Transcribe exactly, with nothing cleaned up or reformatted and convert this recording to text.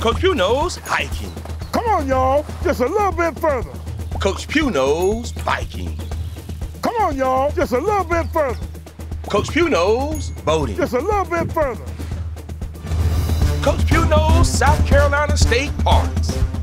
Coach Pugh knows hiking. Come on, y'all, just a little bit further. Coach Pugh knows biking. Come on, y'all, just a little bit further. Coach Pugh knows boating. Just a little bit further. Coach Pugh knows South Carolina State Parks.